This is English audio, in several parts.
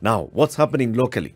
Now, what's happening locally?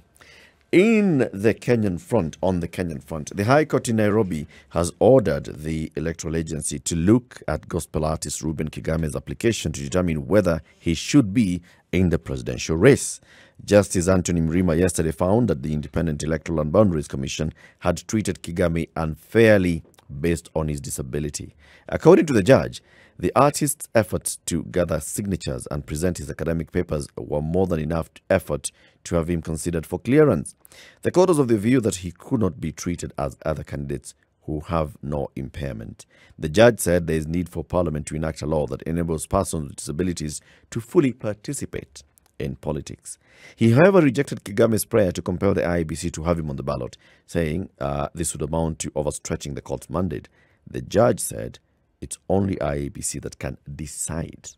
In the Kenyan front, on the Kenyan front, the High Court in Nairobi has ordered the Electoral Agency to look at gospel artist Reuben Kigame's application to determine whether he should be in the presidential race. Justice Anthony Mrima yesterday found that the Independent Electoral and Boundaries Commission had treated Kigame unfairly based on his disability. According to the judge, the artist's efforts to gather signatures and present his academic papers were more than enough effort to have him considered for clearance. The court was of the view that he could not be treated as other candidates who have no impairment. The judge said there is need for Parliament to enact a law that enables persons with disabilities to fully participate in politics. He, however, rejected Kigame's prayer to compel the IEBC to have him on the ballot, saying this would amount to overstretching the court's mandate. The judge said, it's only IEBC that can decide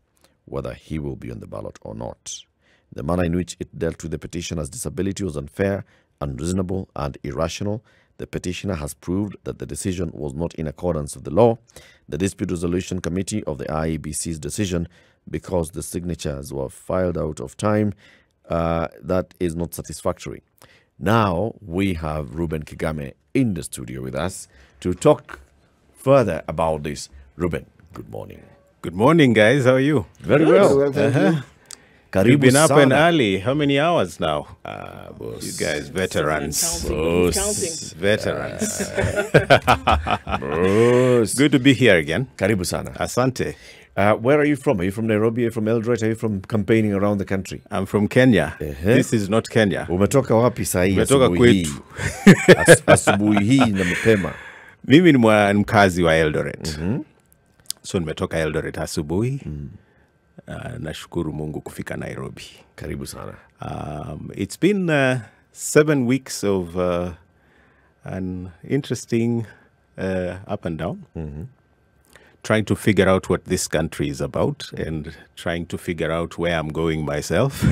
whether he will be on the ballot or not. The manner in which it dealt with the petitioner's disability was unfair, unreasonable, and irrational. The petitioner has proved that the decision was not in accordance with the law. The Dispute Resolution Committee of the IEBC's decision, because the signatures were filed out of time, that is not satisfactory. Now we have Reuben Kigame in the studio with us to talk further about this. Reuben, good morning. Good morning, guys. How are you? Very well. Thank you. You've been up and early. How many hours now? You guys, veterans. Veterans. Good to be here again. Karibu sana. Asante. Where are you from? Are you from Nairobi? Are you from Eldoret? Are you from campaigning around the country? I'm from Kenya. This is not Kenya. Umetoka wapi sahi? Umetoka kwetu. Asubuhi hii na mapema. Mimi ni mkazi wa Eldoret. So nimetoka Eldoret asubuhi. Nashukuru Mungu kufika Nairobi. Karibu sana. It's been 7 weeks of an interesting up and down. Trying to figure out what this country is about and trying to figure out where I'm going myself.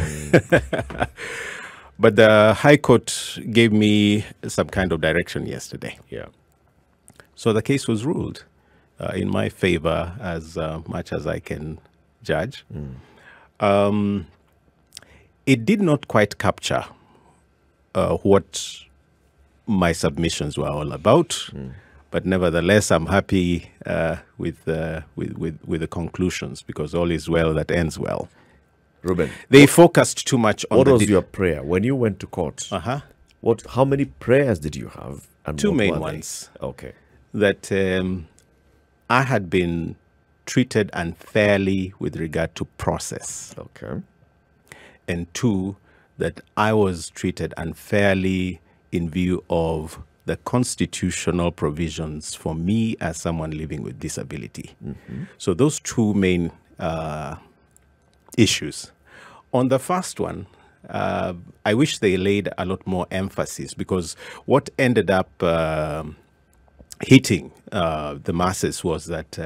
But the High Court gave me some kind of direction yesterday. Yeah. So the case was ruled in my favor as much as I can judge. It did not quite capture what my submissions were all about, but nevertheless, I'm happy with the conclusions, because all is well that ends well. Reuben, they focused too much on what was your prayer when you went to court? How many prayers did you have? And two main ones. Okay. That I had been treated unfairly with regard to process. Okay. And two, that I was treated unfairly in view of the constitutional provisions for me as someone living with disability. So those two main issues. On the first one, I wish they laid a lot more emphasis, because what ended up hitting the masses was that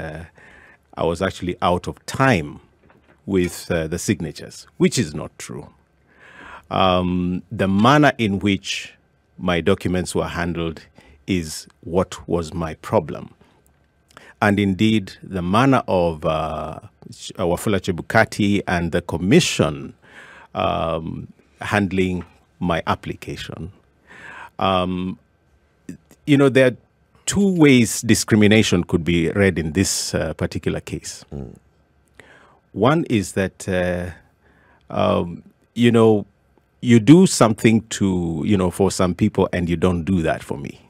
I was actually out of time with the signatures, which is not true. The manner in which my documents were handled is what was my problem. And indeed, the manner of Wafula Chebukati and the commission handling my application. You know, there are two ways discrimination could be read in this particular case. One is that, you know, you do something to, for some people, and you don't do that for me.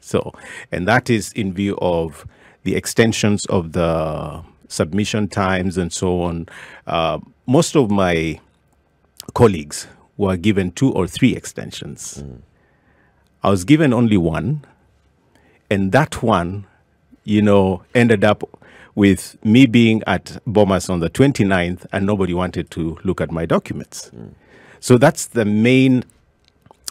So, and that is in view of the extensions of the submission times and so on. Most of my colleagues were given 2 or 3 extensions. I was given only one. And that one, ended up with me being at Bomas on the 29th, and nobody wanted to look at my documents. So that's the main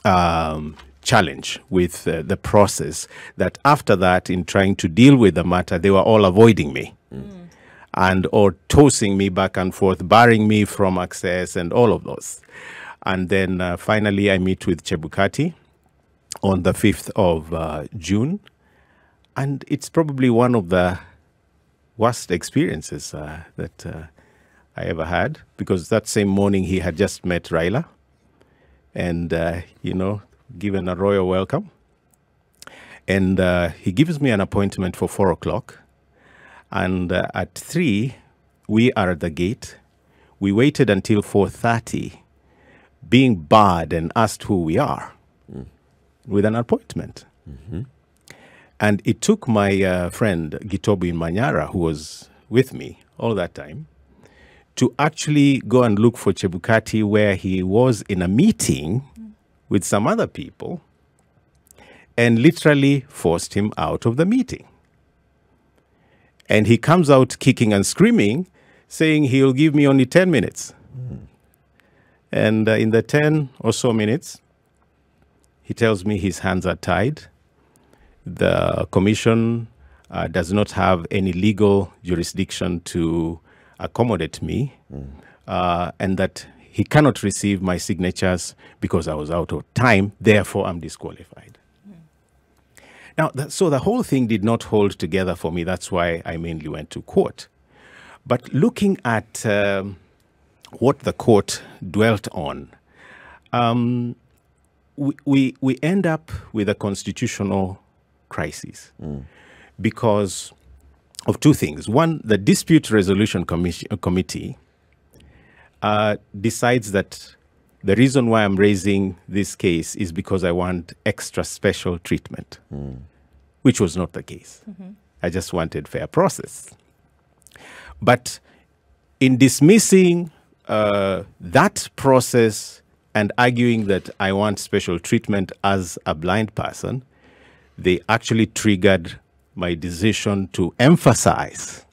challenge with the process, that after that, in trying to deal with the matter, they were all avoiding me and or tossing me back and forth, barring me from access and all of those. And then finally, I meet with Chebukati on the 5th of June. And it's probably one of the worst experiences that I ever had, because that same morning he had just met Raila. and, you know, given a royal welcome. And he gives me an appointment for 4 o'clock. And at 3, we are at the gate. We waited until 4:30, being barred and asked who we are with an appointment. Mm-hmm. And it took my friend Gitobu Imanyara, who was with me all that time, to actually go and look for Chebukati, where he was in a meeting with some other people, and literally forced him out of the meeting. And he comes out kicking and screaming, saying he'll give me only 10 minutes. Mm. And in the 10 or so minutes, he tells me his hands are tied. The commission does not have any legal jurisdiction to accommodate me, and that he cannot receive my signatures because I was out of time, therefore I'm disqualified. Mm. Now, so the whole thing did not hold together for me. That's why I mainly went to court. But looking at what the court dwelt on, we end up with a constitutional crisis because of two things. One, the Dispute Resolution Committee decides that the reason why I'm raising this case is because I want extra special treatment, which was not the case. Mm-hmm. I just wanted fair process. But in dismissing that process and arguing that I want special treatment as a blind person, they actually triggered my decision to emphasize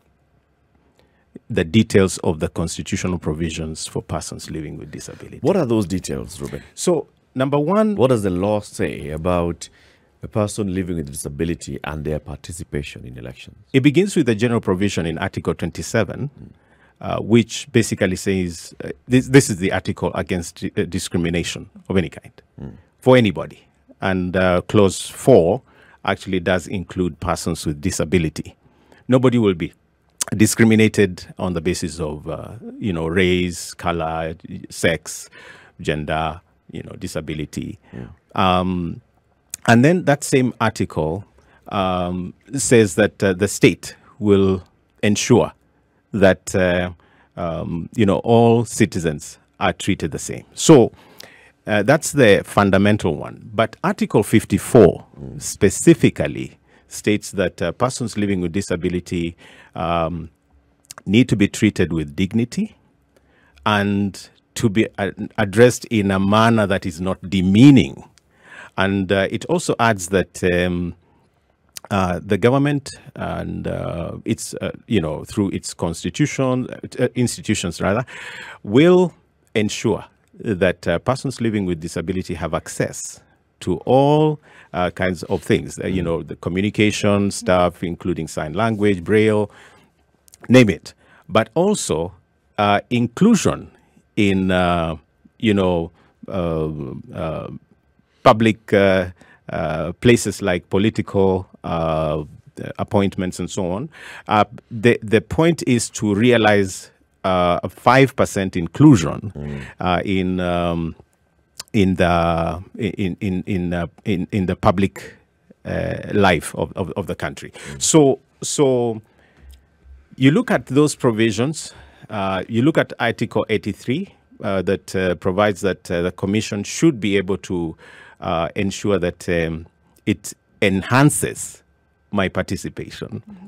the details of the constitutional provisions for persons living with disability. What are those details, Reuben? So, number one, what does the law say about a person living with disability and their participation in elections? It begins with a general provision in Article 27, which basically says, this is the article against discrimination of any kind, for anybody. And Clause 4 actually does include persons with disability. Nobody will be discriminated on the basis of, you know, race, color, sex, gender, you know, disability. Yeah. And then that same article says that the state will ensure that, you know, all citizens are treated the same. So that's the fundamental one. But Article 54 specifically states that persons living with disability need to be treated with dignity and to be addressed in a manner that is not demeaning. And it also adds that the government and its, you know, through its institutions rather, will ensure that persons living with disability have access to all kinds of things, you know, the communication stuff, including sign language, braille, name it, but also inclusion in, you know, public places like political appointments and so on. The point is to realize a 5% inclusion in the public life of the country. So you look at those provisions. You look at Article 83 that provides that the commission should be able to ensure that it enhances my participation. Mm-hmm.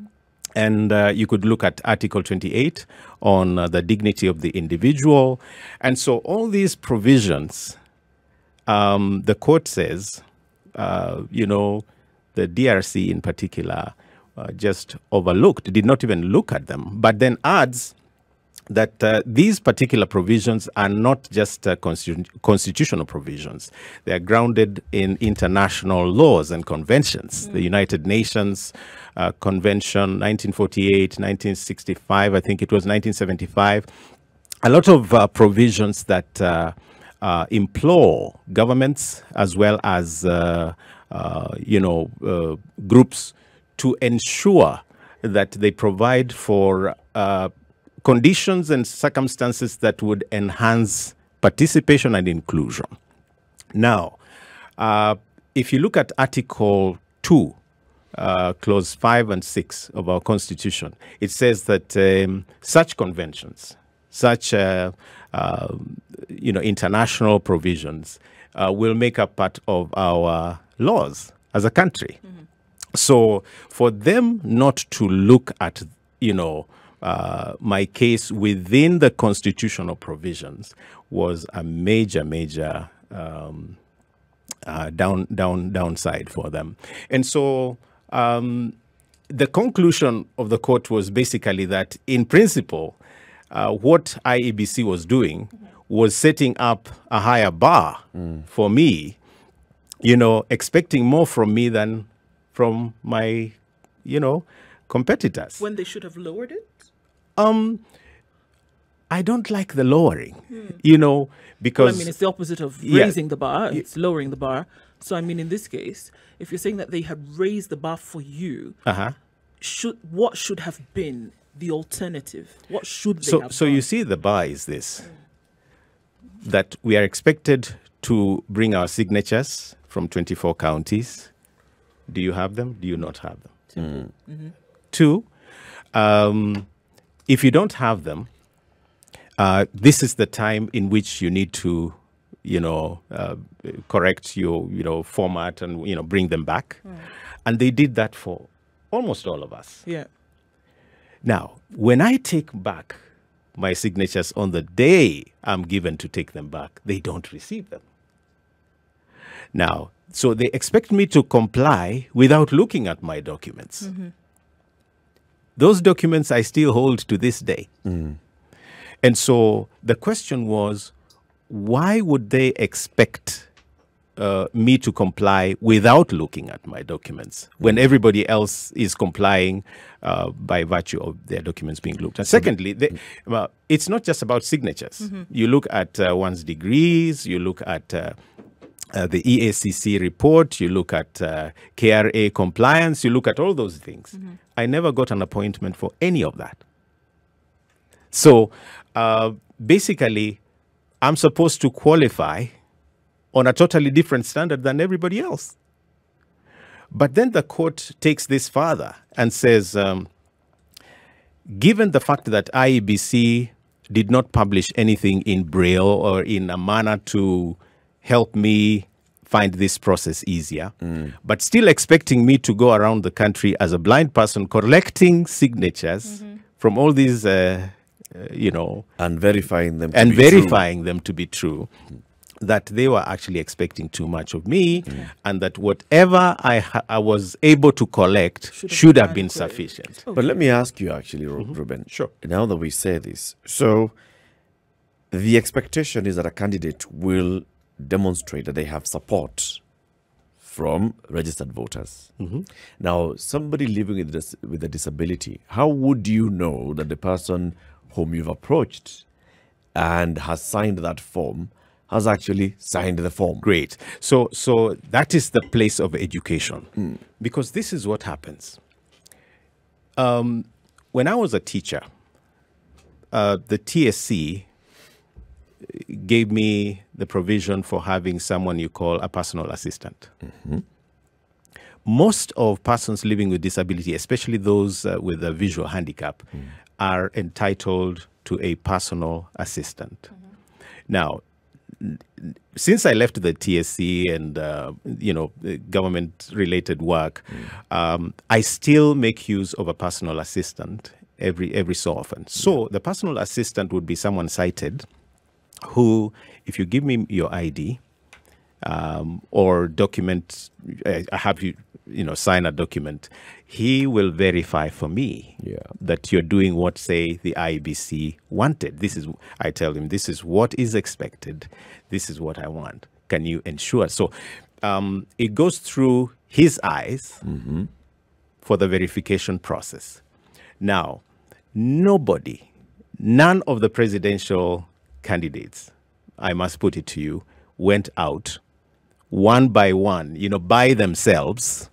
And you could look at Article 28 on the dignity of the individual. And so all these provisions, the court says, you know, the DRC in particular just overlooked, did not even look at them, but then adds that these particular provisions are not just constitutional provisions. They are grounded in international laws and conventions. Mm. The United Nations Convention, 1948, 1965, I think it was 1975. A lot of provisions that implore governments as well as, you know, groups to ensure that they provide for conditions and circumstances that would enhance participation and inclusion. Now, if you look at Article 2, Clause 5 and 6 of our Constitution, it says that such conventions, such international provisions will make up part of our laws as a country. Mm-hmm. So for them not to look at, my case within the constitutional provisions was a major, major downside for them. And so the conclusion of the court was basically that, in principle, what IEBC was doing was setting up a higher bar for me, expecting more from me than from my, competitors. When they should have lowered it? I don't like the lowering, because... Well, I mean, it's the opposite of raising the bar, it's lowering the bar. So, I mean, in this case, if you're saying that they had raised the bar for you, what should have been the alternative? What should they have done? You see, the bar is this, that we are expected to bring our signatures from 24 counties. Do you have them? Do you not have them? Two, if you don't have them, this is the time in which you need to, correct your, format and, bring them back. And they did that for almost all of us. Yeah. Now, when I take back my signatures on the day I'm given to take them back, they don't receive them. Now, so they expect me to comply without looking at my documents. Those documents I still hold to this day. And so the question was, why would they expect me to comply without looking at my documents when everybody else is complying by virtue of their documents being looked at? Secondly, well, it's not just about signatures. You look at one's degrees, you look at... the EACC report, you look at KRA compliance, you look at all those things. I never got an appointment for any of that. So basically, I'm supposed to qualify on a totally different standard than everybody else. But then the court takes this further and says, given the fact that IEBC did not publish anything in Braille or in a manner to help me find this process easier, but still expecting me to go around the country as a blind person collecting signatures from all these, and verifying them and them to be true, that they were actually expecting too much of me, and that whatever I was able to collect should have been sufficient. Okay. But let me ask you actually, Reuben. Sure. Now that we say this, so the expectation is that a candidate will demonstrate that they have support from registered voters. Now, somebody living with this, with a disability, how would you know that the person whom you've approached and has signed that form has actually signed the form? Great. So that is the place of education, because this is what happens. When I was a teacher, the TSC gave me the provision for having someone you call a personal assistant. Most of persons living with disability, especially those with a visual handicap, are entitled to a personal assistant. Now, since I left the TSC and, government-related work, I still make use of a personal assistant every so often. So the personal assistant would be someone sighted who, if you give me your ID or document, I have you, sign a document, he will verify for me that you're doing what, say, the IEBC wanted. This is, I tell him, this is what is expected. This is what I want. Can you ensure? So it goes through his eyes for the verification process. Now, nobody, none of the presidential candidates, I must put it to you, went out one by one, by themselves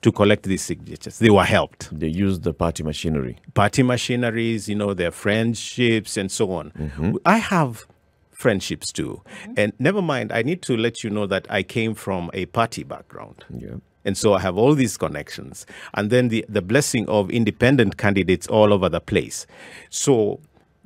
to collect these signatures. They were helped. They used the party machinery. Party machineries, their friendships and so on. I have friendships too. Mm-hmm. And never mind, I need to let you know that I came from a party background. Yeah. And so I have all these connections. And then the blessing of independent candidates all over the place. So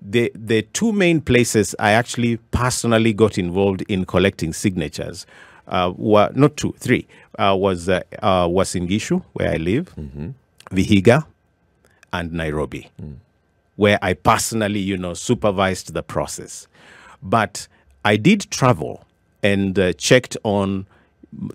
the two main places I actually personally got involved in collecting signatures were, not two, three, was Uasin Gishu, where I live, mm-hmm. Vihiga, and Nairobi, mm. where I personally, you know, supervised the process. But I did travel and checked on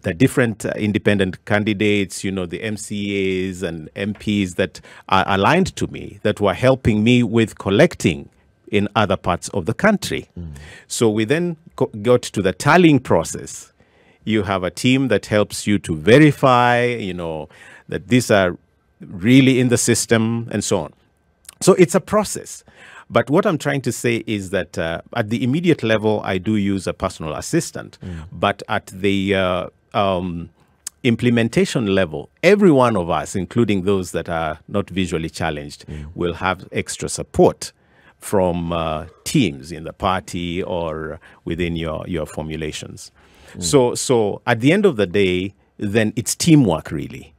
the different independent candidates, you know, the MCAs and MPs that are aligned to me, that were helping me with collecting in other parts of the country. Mm. So we then got to the tallying process. You have a team that helps you to verify, you know, that these are really in the system and so on. So it's a process. But what I'm trying to say is that at the immediate level, I do use a personal assistant. Mm. But at the implementation level, every one of us, including those that are not visually challenged, mm. will have extra support from teams in the party or within your formulations. Mm. So at the end of the day, then it's teamwork, really.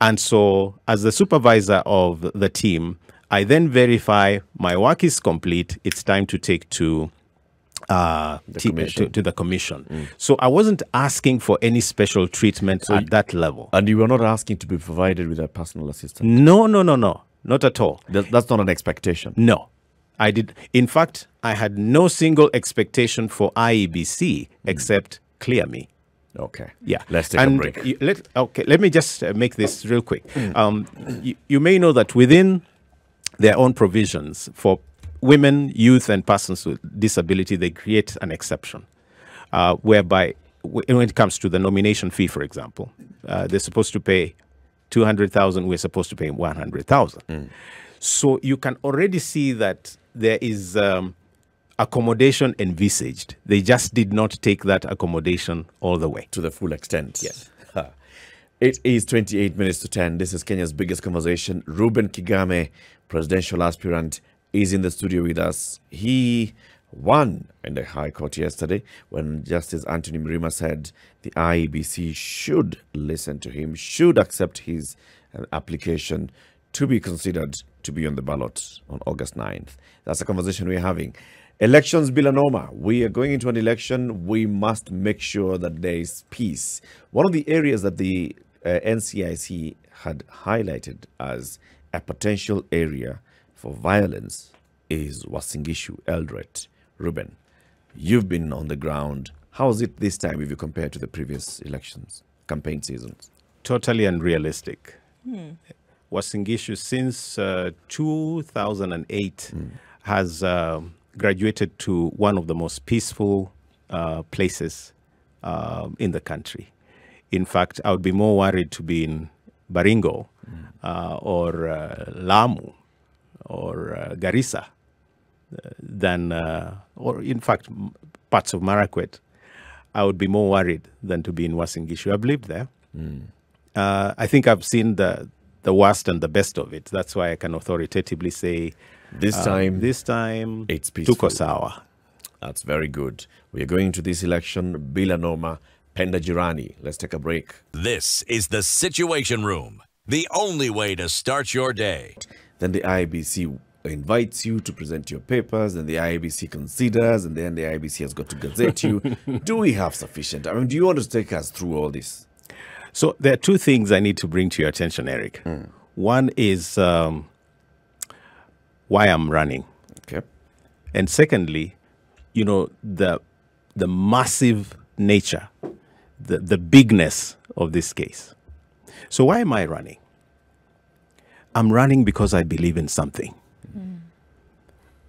And so as the supervisor of the team, I then verify my work is complete. It's time to take to the commission. Mm. So I wasn't asking for any special treatment at that level. And you were not asking to be provided with a personal assistant? No, no, no, no. Not at all. That's not an expectation? No. I did. In fact, I had no single expectation for IEBC except clear me. Okay. Yeah. Let's take a break. Let me just make this real quick. Mm. You may know that within their own provisions for women, youth, and persons with disability, they create an exception whereby when it comes to the nomination fee, for example, they're supposed to pay 200,000, we're supposed to pay 100,000. Mm. So you can already see that there is accommodation envisaged. They just did not take that accommodation all the way. To the full extent. Yes. It is 28 minutes to 10. This is Kenya's biggest conversation. Reuben Kigame, presidential aspirant, is in the studio with us. He won in the High Court yesterday when Justice Anthony Mrima said the IEBC should listen to him, should accept his application to be considered to be on the ballot on August 9th. That's the conversation we're having. Elections Bilanoma. We are going into an election. We must make sure that there is peace. One of the areas that the NCIC had highlighted as a potential area for violence is Uasin Gishu, Eldoret. Reuben, you've been on the ground. How is it this time if you compare to the previous elections, campaign seasons? Totally unrealistic. Mm. Uasin Gishu since 2008 has graduated to one of the most peaceful places in the country. In fact, I would be more worried to be in Baringo or Lamu or Garissa than, or in fact, parts of Maraquet. I would be more worried than to be in Uasin Gishu. I've lived there. Mm. I think I've seen the worst and the best of it. That's why I can authoritatively say this time it's peaceful. Tuko sawa. That's very good. We are going to this election bila noma, penda jirani. Let's take a break. This is the Situation Room, the only way to start your day. Then the IEBC invites you to present your papers, and the IEBC considers, and then the IEBC has got to gazette you. Do we have sufficient? I mean, do you want to take us through all this? So there are two things I need to bring to your attention, Eric. Mm. One is why I'm running. Okay. And secondly, you know, the massive nature, the bigness of this case. So why am I running? I'm running because I believe in something. Mm.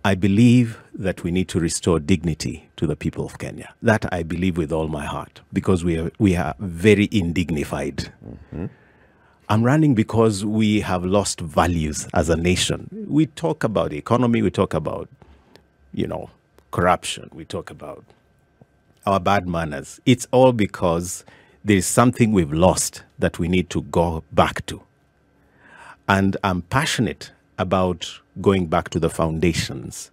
I believe that we need to restore dignity to the people of Kenya. That I believe with all my heart, because we are very indignified. Mm-hmm. I'm running because we have lost values as a nation. We talk about the economy, we talk about, you know, corruption, we talk about our bad manners. It's all because there is something we've lost that we need to go back to. And I'm passionate about going back to the foundations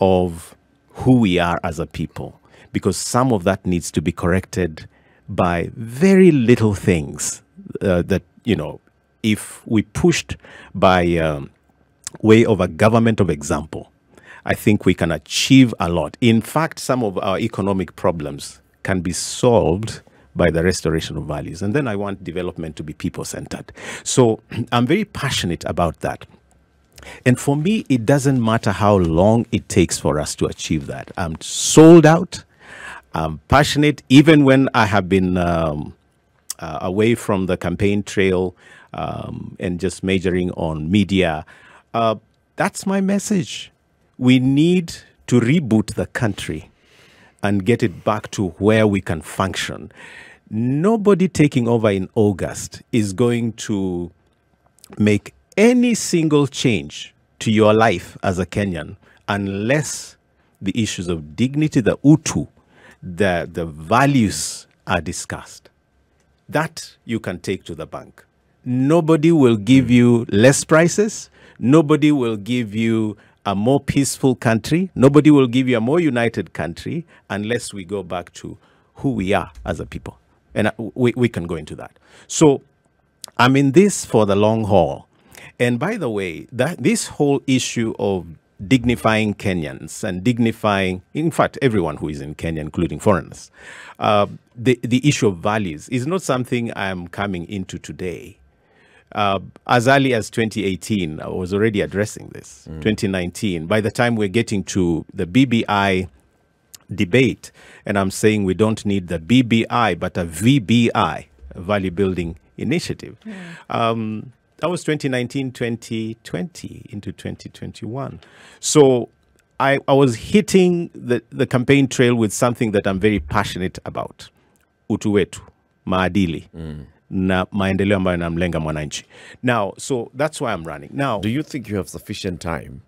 of who we are as a people, because some of that needs to be corrected by very little things that, you know, if we pushed by way of a government of example, I think we can achieve a lot. In fact, some of our economic problems can be solved by the restoration of values. And then I want development to be people-centered. So I'm very passionate about that. And for me, it doesn't matter how long it takes for us to achieve that. I'm sold out. I'm passionate. Even when I have been away from the campaign trail and just majoring on media, that's my message. We need to reboot the country and get it back to where we can function. Nobody taking over in August is going to make any single change to your life as a Kenyan unless the issues of dignity, the utu, the values are discussed. That you can take to the bank. Nobody will give you less prices. Nobody will give you a more peaceful country. Nobody will give you a more united country unless we go back to who we are as a people. And we can go into that. So I'm in this for the long haul. And by the way, that this whole issue of dignifying Kenyans and dignifying, in fact, everyone who is in Kenya, including foreigners, the issue of values is not something I'm coming into today. As early as 2018, I was already addressing this. 2019, by the time we're getting to the BBI debate, and I'm saying we don't need the BBI, but a VBI, a value building initiative. That was 2019, 2020 into 2021. So I was hitting the campaign trail with something that I'm very passionate about. Utu wetu, maadili. Na maendeleo ambayo yanamlenga mwananchi. Now, so that's why I'm running. Now, do you think you have sufficient time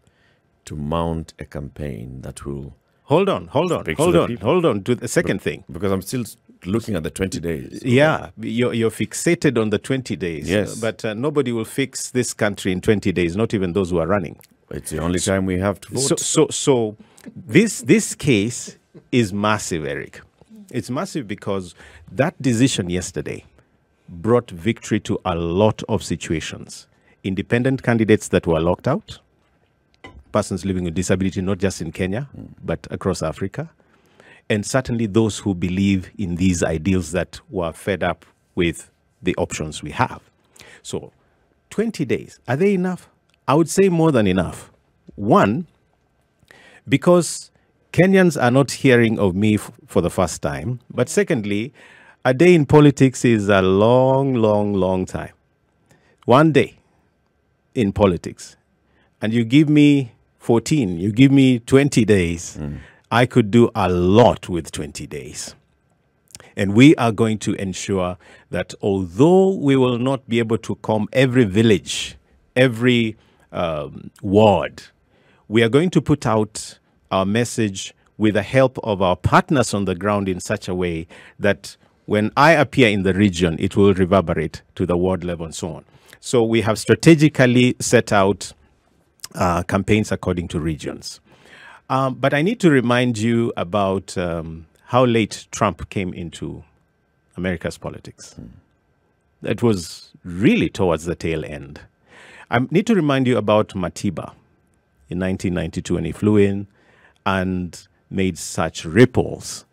to mount a campaign that will... Hold on to the second thing. Because I'm still looking at the 20 days. Yeah, you're fixated on the 20 days. Yes. But nobody will fix this country in 20 days, not even those who are running. It's the only time we have to vote. So this case is massive, Eric. It's massive because that decision yesterday brought victory to a lot of situations. Independent candidates that were locked out, persons living with disability, not just in Kenya, but across Africa, and certainly those who believe in these ideals that were fed up with the options we have. So 20 days, are they enough? I would say more than enough. One, because Kenyans are not hearing of me for the first time, but secondly, a day in politics is a long, long, long time. One day in politics. And you give me 14, you give me 20 days. I could do a lot with 20 days. And we are going to ensure that although we will not be able to comb every village, every ward, we are going to put out our message with the help of our partners on the ground in such a way that when I appear in the region, it will reverberate to the ward level and so on. So we have strategically set out campaigns according to regions. But I need to remind you about how late Trump came into America's politics. It was really towards the tail end. I need to remind you about Matiba in 1992 when he flew in and made such ripples.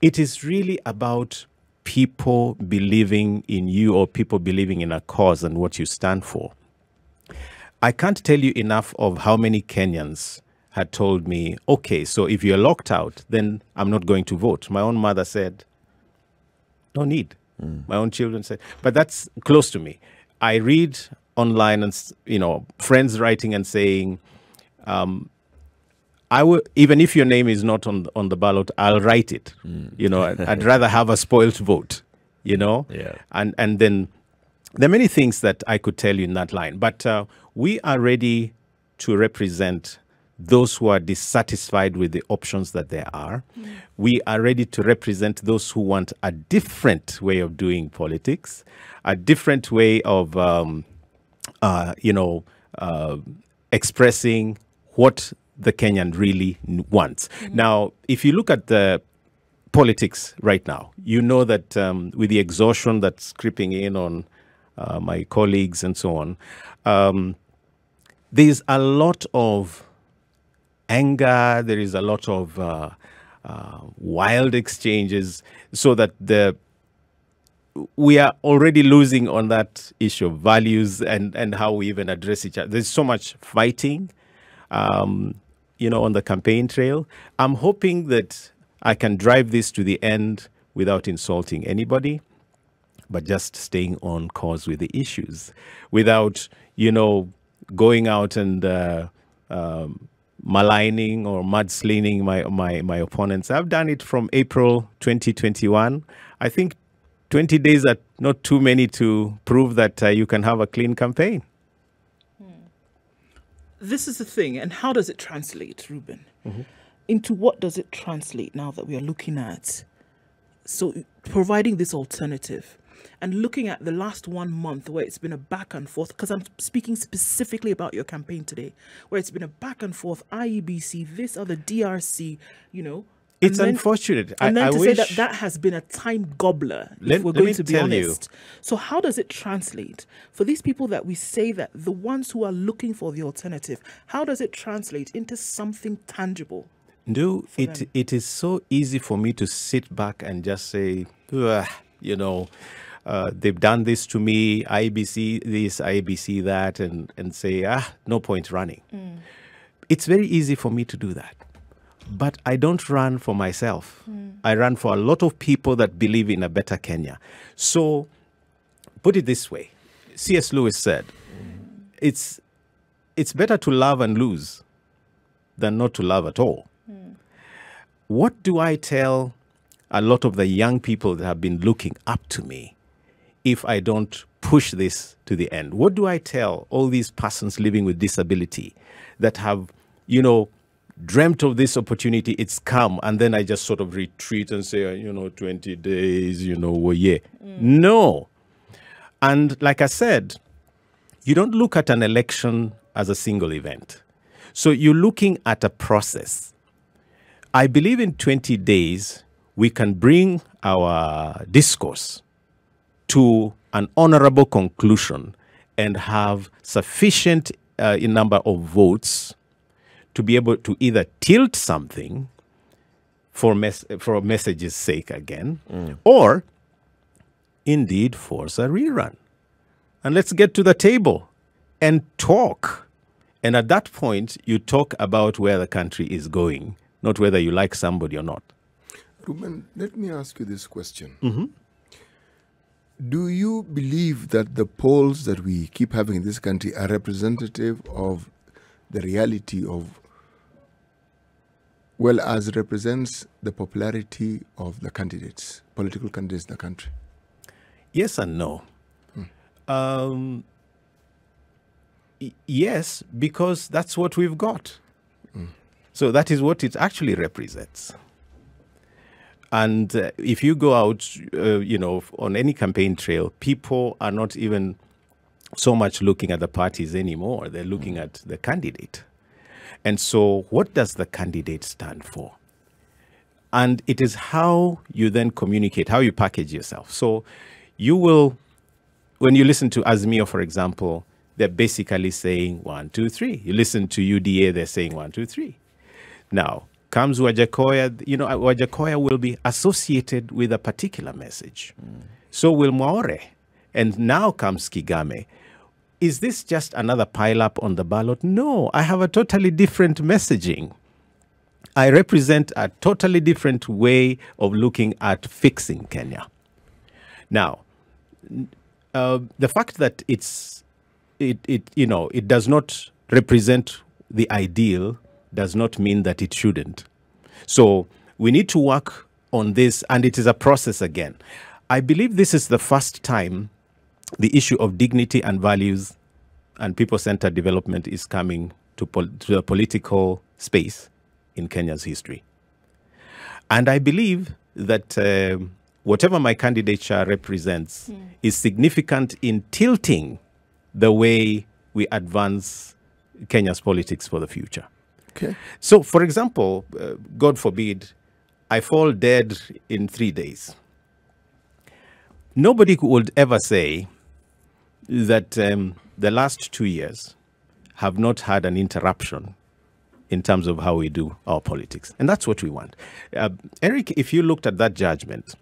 It is really about people believing in you or people believing in a cause and what you stand for. I can't tell you enough of how many Kenyans had told me, okay, so if you're locked out, then I'm not going to vote. My own mother said, no need. My own children said, but that's close to me. I read online and, you know, friends writing and saying, I will, even if your name is not on the ballot, I'll write it. You know, I'd rather have a spoilt vote, you know? Yeah. And then there are many things that I could tell you in that line. But we are ready to represent those who are dissatisfied with the options that there are. We are ready to represent those who want a different way of doing politics, a different way of, expressing what the Kenyan really wants. Mm-hmm. Now, if you look at the politics right now, you know that with the exhaustion that's creeping in on my colleagues and so on, there's a lot of anger, there is a lot of wild exchanges, so that we are already losing on that issue of values and how we even address each other. There's so much fighting, you know, on the campaign trail. I'm hoping that I can drive this to the end without insulting anybody, but just staying on course with the issues, without, you know, going out and maligning or mudslinging my opponents. I've done it from April 2021. I think 20 days are not too many to prove that you can have a clean campaign. This is the thing, and how does it translate, Reuben? Mm-hmm. Into what does it translate now that we are looking at? So providing this alternative and looking at the last 1 month where it's been a back and forth, because I'm speaking specifically about your campaign today, where it's been a back and forth, IEBC, this other DRC, you know. It's unfortunate. And then to say that that has been a time gobbler, if we're going to be honest. So how does it translate? For these people that we say that, the ones who are looking for the alternative, how does it translate into something tangible? No, it is so easy for me to sit back and just say, you know, they've done this to me, IBC this, IBC that, and say, no point running. Mm. It's very easy for me to do that. But I don't run for myself. Mm. I run for a lot of people that believe in a better Kenya. So put it this way, C.S. Lewis said, it's better to love and lose than not to love at all. Mm. What do I tell a lot of the young people that have been looking up to me if I don't push this to the end? What do I tell all these persons living with disability that have, you know, dreamt of this opportunity, it's come, and then I just sort of retreat and say, you know, 20 days, you know, well, yeah. Mm. No. And like I said, you don't look at an election as a single event. So you're looking at a process. I believe in 20 days, we can bring our discourse to an honorable conclusion and have sufficient number of votes to be able to either tilt something for message's sake again, or indeed force a rerun. And let's get to the table and talk. And at that point, you talk about where the country is going, not whether you like somebody or not. Reuben, let me ask you this question. Mm-hmm. Do you believe that the polls that we keep having in this country are representative of the reality of, well, as represents the popularity of the candidates, political candidates in the country? Yes and no. Yes, because that's what we've got. So that is what it actually represents. And if you go out, you know, on any campaign trail, people are not even so much looking at the parties anymore. They're looking at the candidate. And so what does the candidate stand for? And it is how you then communicate, how you package yourself. So you will, when you listen to Azimio, for example, they're basically saying 1, 2, 3. You listen to UDA, they're saying 1, 2, 3. Now comes Wajakoya, you know, Wajakoya will be associated with a particular message. So will Maore. And now comes Kigame. Is this just another pile-up on the ballot? No, I have a totally different messaging. I represent a totally different way of looking at fixing Kenya. Now, the fact that you know, it does not represent the ideal does not mean that it shouldn't. So we need to work on this, and it is a process again. I believe this is the first time the issue of dignity and values and people-centered development is coming to the political space in Kenya's history. And I believe that whatever my candidature represents is significant in tilting the way we advance Kenya's politics for the future. Okay. So, for example, God forbid, I fall dead in 3 days. Nobody would ever say that the last 2 years have not had an interruption in terms of how we do our politics. And that's what we want. Eric, if you looked at that judgment,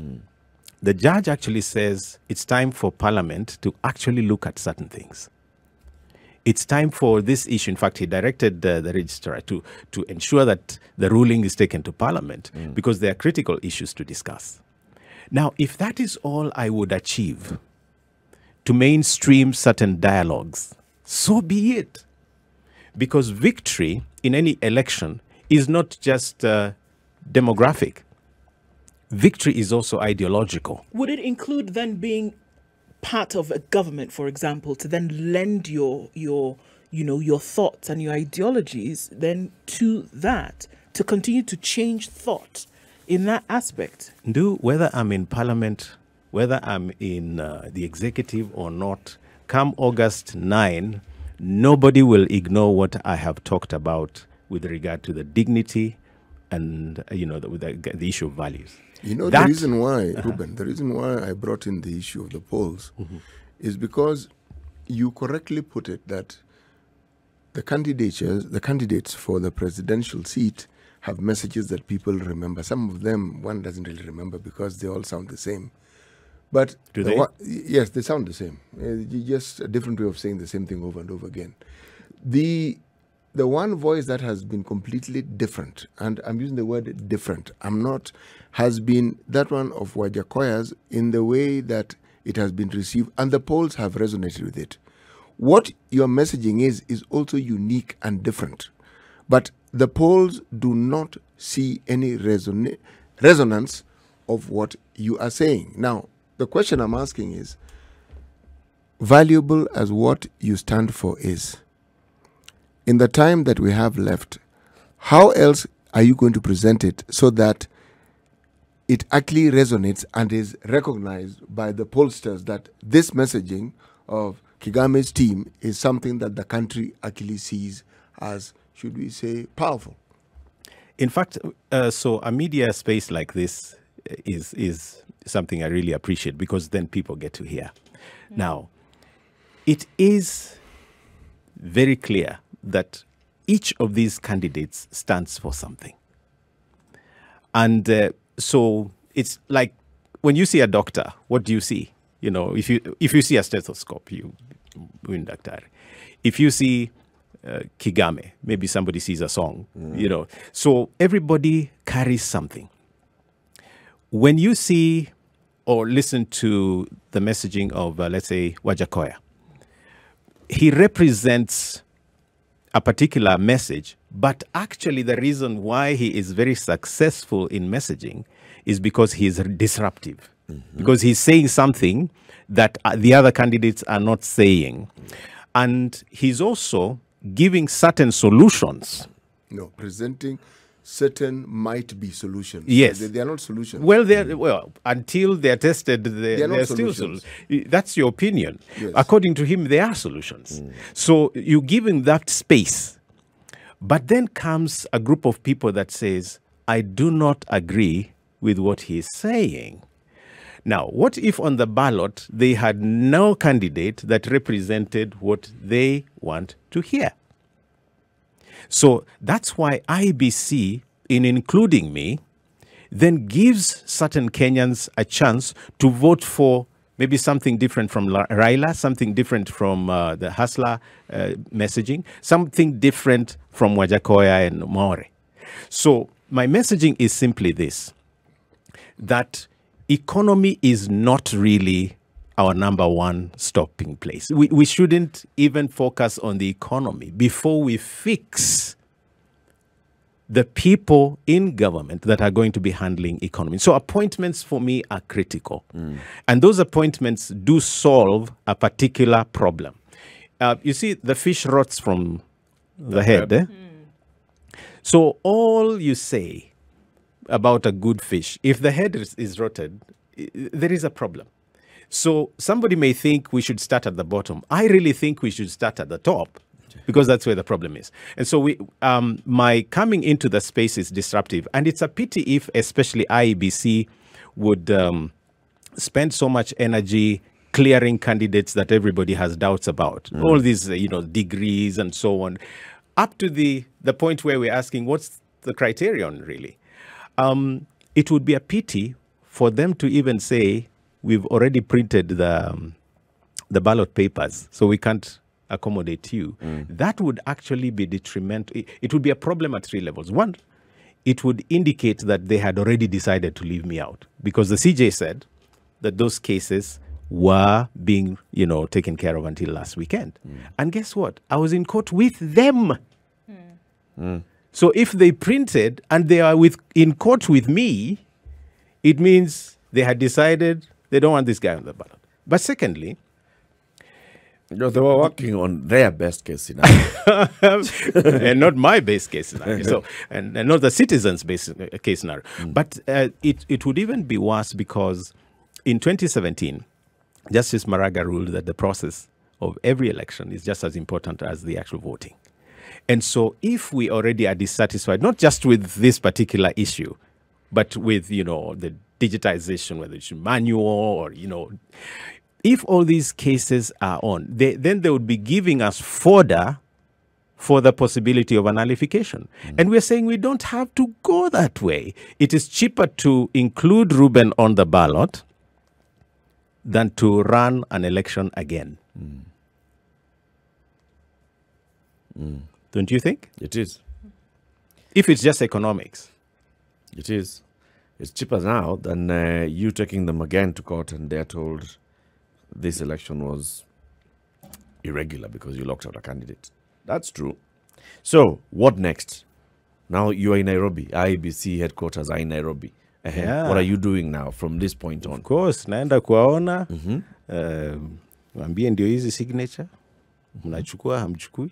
the judge actually says it's time for Parliament to actually look at certain things. It's time for this issue. In fact, he directed the registrar to ensure that the ruling is taken to Parliament because there are critical issues to discuss. Now, if that is all I would achieve to mainstream certain dialogues, so be it. Because victory in any election is not just demographic. Victory is also ideological. Would it include then being part of a government, for example, to then lend your thoughts and your ideologies then to that, to continue to change thought in that aspect? Do whether I'm in Parliament, whether I'm in the executive or not, come August 9, nobody will ignore what I have talked about with regard to the dignity and, you know, the issue of values. You know, the reason why, Reuben, the reason why I brought in the issue of the polls is because you correctly put it that the candidates for the presidential seat have messages that people remember. Some of them one doesn't really remember because they all sound the same. But do they? Yes, they sound the same. Just a different way of saying the same thing over and over again. The one voice that has been completely different, and I'm using the word different, I'm not, has been that one of Wajakoya's in the way that it has been received, and the polls have resonated with it. What your messaging is also unique and different. But the polls do not see any resonance of what you are saying. Now, the question I'm asking is, valuable as what you stand for is, in the time that we have left, how else are you going to present it so that it actually resonates and is recognized by the pollsters that this messaging of Kigame's team is something that the country actually sees as, should we say, powerful? In fact, so a media space like this is something I really appreciate, because then people get to hear. Now, it is very clear that each of these candidates stands for something. And so it's like when you see a doctor, what do you see? You know, if you see a stethoscope, you win doctor. If you see Kigame, maybe somebody sees a song, you know. So everybody carries something. When you see or listen to the messaging of, let's say, Wajakoya, he represents a particular message, but actually the reason why he is very successful in messaging is because he is disruptive, because he's saying something that the other candidates are not saying. And he's also giving certain solutions. No, presenting certain might-be solutions. Yes. They are not solutions. Well, until they are tested, they are still solutions. That's your opinion. Yes. According to him, they are solutions. So you give him that space. But then comes a group of people that says, I do not agree with what he is saying. Now, what if on the ballot, they had no candidate that represented what they want to hear? So that's why IEBC, in including me, then gives certain Kenyans a chance to vote for maybe something different from Raila, something different from the Hustler messaging, something different from Wajakoya and Maore. So my messaging is simply this, that economy is not really our number one stopping place. We shouldn't even focus on the economy before we fix the people in government that are going to be handling economy. So appointments for me are critical. And those appointments do solve a particular problem. You see, the fish rots from the head. Eh? So all you say about a good fish, if the head is rotted, there is a problem. So somebody may think we should start at the bottom. I really think we should start at the top because that's where the problem is. And so we, my coming into the space is disruptive, and it's a pity if especially IEBC would spend so much energy clearing candidates that everybody has doubts about. Mm. All these, you know, degrees and so on, up to the point where we're asking, what's the criterion really? It would be a pity for them to even say, we've already printed the ballot papers, so we can't accommodate you. Mm. That would actually be detrimental. It would be a problem at three levels. One, it would indicate that they had already decided to leave me out, because the CJ said that those cases were being, you know, taken care of until last weekend. Mm. And guess what? I was in court with them. Mm. Mm. So if they printed and they are in court with me, it means they had decided they don't want this guy on the ballot. But secondly, no, they were working on their best case scenario. And not my best case scenario. So, and not the citizens' best case scenario. Mm. But it would even be worse, because in 2017, Justice Maraga ruled that the process of every election is just as important as the actual voting. And so if we already are dissatisfied, not just with this particular issue, but with, you know, the digitization, whether it's manual or, you know, if all these cases are on, then they would be giving us fodder for the possibility of an nullification. Mm. And we're saying we don't have to go that way. It is cheaper to include Reuben on the ballot than to run an election again. Mm. Mm. Don't you think? It is. If it's just economics. It is. It's cheaper now than you taking them again to court and they're told this election was irregular because you locked out a candidate. That's true. So what next? Now you are in Nairobi. IEBC headquarters are in Nairobi. Yeah. What are you doing now from this point on? Of course, naenda kuwaona. Waambie ndio hizi signature. Mnachukua hamchukui.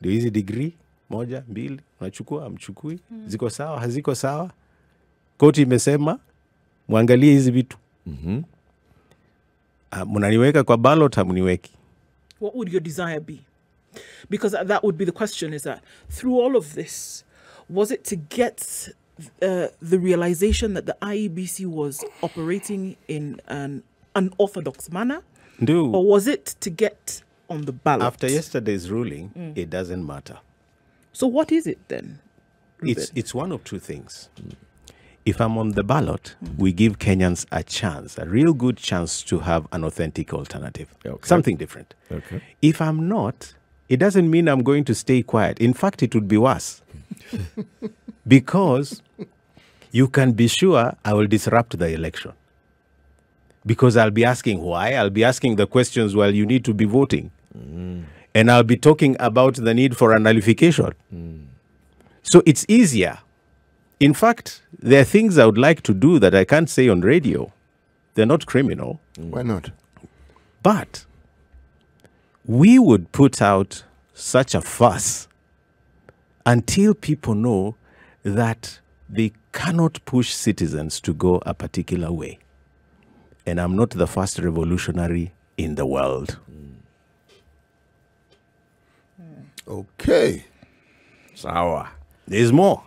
Ndio hizi degree. Moja, mbili. Mnachukua hamchukui. Ziko sawa, haziko sawa. Koti imesema muangalie hizi vitu. Munaniweka kwa ballot, hamuniweki. What would your desire be? Because that would be the question, is that through all of this, was it to get the realization that the IEBC was operating in an unorthodox manner? No. Or was it to get on the ballot? After yesterday's ruling, it doesn't matter. So what is it then, Reuben? It's one of two things. If I'm on the ballot, we give Kenyans a chance, a real good chance to have an authentic alternative, something different. If I'm not, it doesn't mean I'm going to stay quiet. In fact, it would be worse. Because you can be sure I will disrupt the election. Because I'll be asking why. I'll be asking the questions, well, you need to be voting. And I'll be talking about the need for a nullification. So it's easier. In fact, there are things I would like to do that I can't say on radio. They're not criminal. Why not? But we would put out such a fuss until people know that they cannot push citizens to go a particular way. And I'm not the first revolutionary in the world. Okay. Sawa. There's more.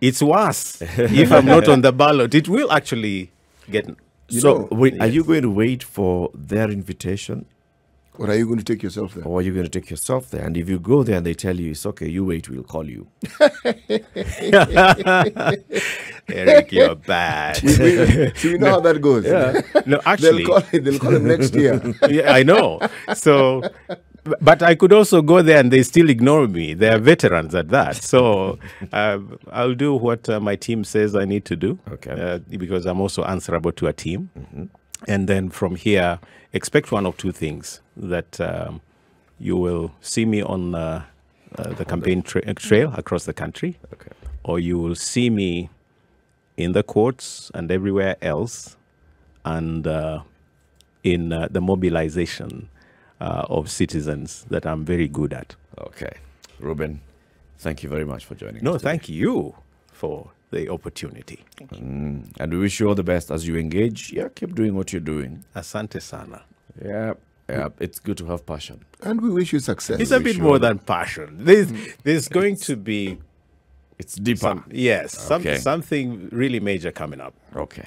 It's worse. If I'm not on the ballot, it will actually get... So, are you going to wait for their invitation? Or are you going to take yourself there? Or are you going to take yourself there? And if you go there and they tell you, it's okay, you wait, we'll call you. Eric, you're bad. So you know how that goes. Yeah. No, actually... They'll call him next year. Yeah, I know. So... But I could also go there and they still ignore me. They are veterans at that. So I'll do what my team says I need to do, because I'm also answerable to a team. And then from here, expect one of two things, that you will see me on the campaign trail across the country, or you will see me in the courts and everywhere else, and in the mobilization of citizens that I'm very good at. Okay. Reuben, thank you very much for joining us. No, thank you for the opportunity. And we wish you all the best as you engage. Yeah, keep doing what you're doing. Asante sana. Yeah. It's good to have passion. And we wish you success. It's a bit more than passion. There's going to be... It's deeper. Something really major coming up. Okay.